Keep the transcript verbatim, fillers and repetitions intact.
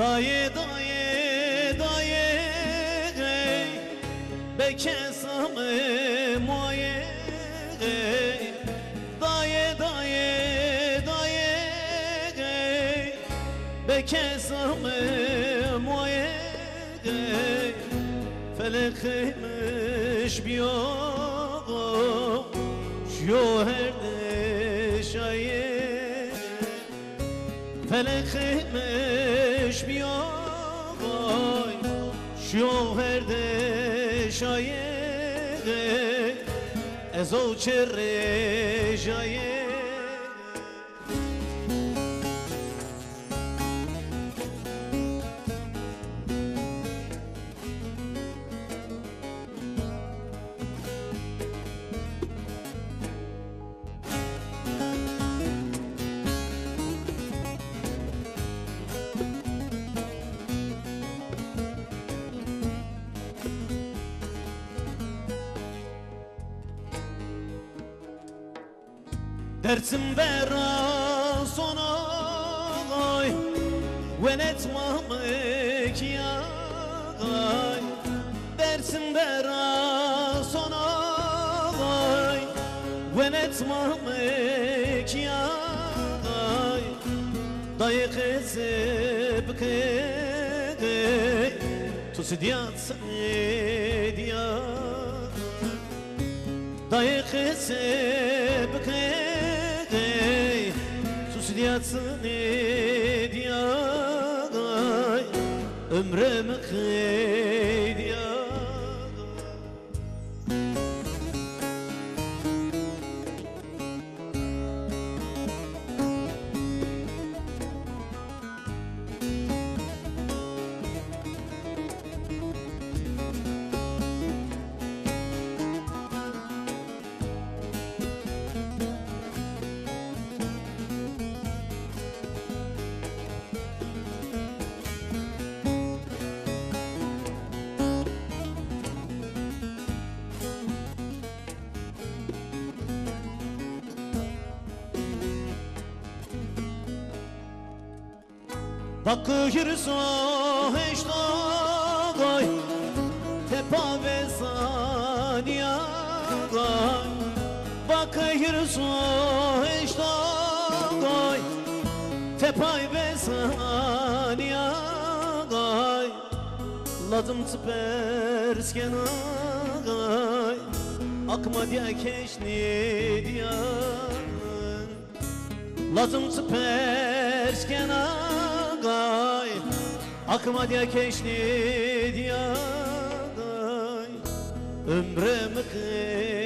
Daye daye daye bekesame moye daye daye daye bekesame moye felekmiş biyo şu herde şaye felekmiş biyo şu herde şaye ezo çere şaye. Dersim vera sona ay venetmam ki ay dersim vera sona ay venetmam ki ay daye kesip ke tu sidiat edia daye kesip ke yatsın ediyay ömrümü kıydiyay. Hakkı girse heştagay tepa ve zaniyagay hakkı girse heştagay tepa ve zaniyagay ladım tıperskenagay akma diye keşni diyan ladım tıperskenagay akma diye keşni diye ömrümü kıy.